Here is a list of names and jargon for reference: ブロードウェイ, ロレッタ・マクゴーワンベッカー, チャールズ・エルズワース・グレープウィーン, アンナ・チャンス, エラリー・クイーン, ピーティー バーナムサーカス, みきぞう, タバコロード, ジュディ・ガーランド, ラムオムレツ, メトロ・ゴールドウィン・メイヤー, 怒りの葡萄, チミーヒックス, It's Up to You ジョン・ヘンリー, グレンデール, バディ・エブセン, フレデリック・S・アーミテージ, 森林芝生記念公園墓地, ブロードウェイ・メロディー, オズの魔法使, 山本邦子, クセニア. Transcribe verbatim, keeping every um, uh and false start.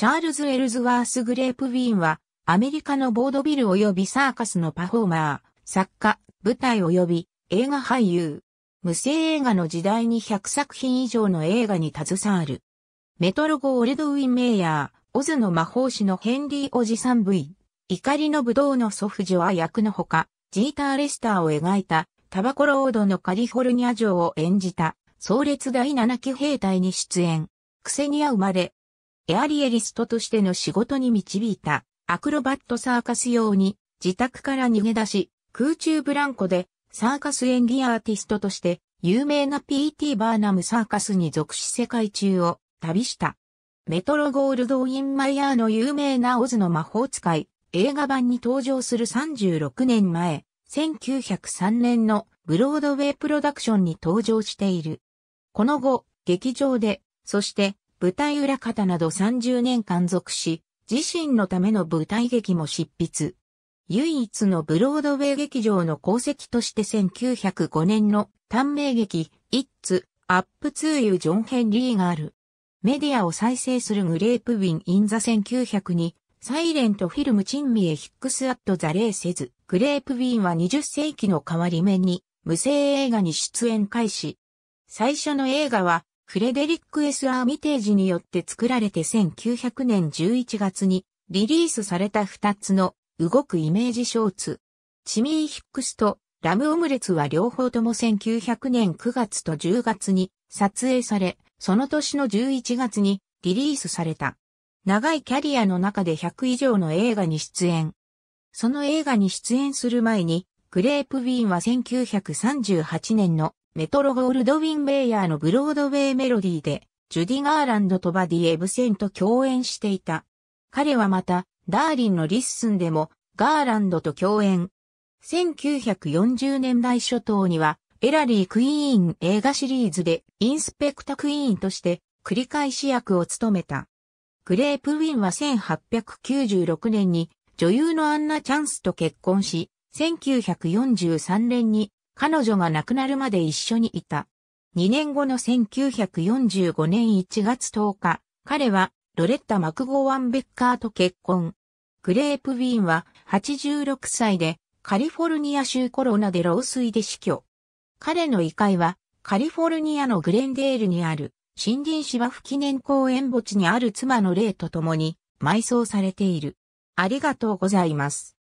チャールズ・エルズワース・グレープウィーンは、アメリカのボードビル及びサーカスのパフォーマー、作家、舞台及び映画俳優。無声映画の時代にひゃくさくひん以上の映画に携わる。メトロゴールドウィン・メイヤー、オズの魔法使のヘンリーおじさん ブイ、怒りのブドウの祖父ジョア役のほか、ジーター・レスターを描いた、タバコロードのカリフォルニア城を演じた、葬列だいななき兵隊に出演。クセニア生まれ。エアリエリストとしての仕事に導いたアクロバットサーカス用に自宅から逃げ出し空中ブランコでサーカス演技アーティストとして有名な ピーティー バーナムサーカスに属し世界中を旅した。メトロゴールドウィン・マイヤーの有名なオズの魔法使い映画版に登場するさんじゅうろくねんまえ、せんきゅうひゃくさんねんのブロードウェイプロダクションに登場している。この後、劇場で、そして舞台裏方などさんじゅうねんかん属し、自身のための舞台劇も執筆。唯一のブロードウェイ劇場の功績としてせんきゅうひゃくごねんの短命劇、It's Up to You ジョン・ヘンリーがある。メディアを再生するグレープウィン・イン・ザ・せんきゅうひゃくに、サイレント・フィルム・チン・ミエ・ヒックス・アット・ザ・レイ・セズ。グレープウィンはにじゅっせいきの変わり目に、無声映画に出演開始。最初の映画は、フレデリック・エス・アーミテージによって作られてせんきゅうひゃくねんじゅういちがつにリリースされたふたつの動くイメージショーツ。チミー・ヒックスとラム・オムレツは両方ともせんきゅうひゃくねんくがつとじゅうがつに撮影され、その年のじゅういちがつにリリースされた。長いキャリアの中でひゃくいじょうの映画に出演。その映画に出演する前に、グレープウィーンはせんきゅうひゃくさんじゅうはちねんのメトロゴールドウィン・メイヤーのブロードウェイメロディーで、ジュディ・ガーランドとバディ・エブセンと共演していた。彼はまた、ダーリンのリッスンでも、ガーランドと共演。せんきゅうひゃくよんじゅうねんだい初頭には、エラリー・クイーン映画シリーズで、インスペクタ・クイーンとして、繰り返し役を務めた。グレープウィンはせんはっぴゃくきゅうじゅうろくねんに、女優のアンナ・チャンスと結婚し、せんきゅうひゃくよんじゅうさんねんに、彼女が亡くなるまで一緒にいた。にねんごのせんきゅうひゃくよんじゅうごねんいちがつとおか、彼はロレッタ・マクゴーアン・ベッカーと結婚。グレープウィーンははちじゅうろくさいでカリフォルニア州コロナで老衰で死去。彼の遺体はカリフォルニアのグレンデールにある森林芝生記念公園墓地にある妻の霊と共に埋葬されている。ありがとうございます。